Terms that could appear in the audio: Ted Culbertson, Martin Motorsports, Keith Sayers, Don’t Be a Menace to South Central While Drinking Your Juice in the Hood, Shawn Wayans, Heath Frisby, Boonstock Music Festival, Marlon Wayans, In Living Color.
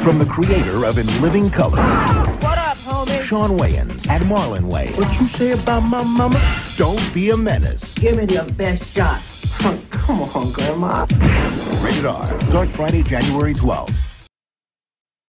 From the creator of In Living Color, what up, homie? Shawn Wayans and Marlon Wayans. What you say about my mama? Don't be a menace. Give me your best shot. Come on, Grandma. Rated R. Starts Friday, January 12th.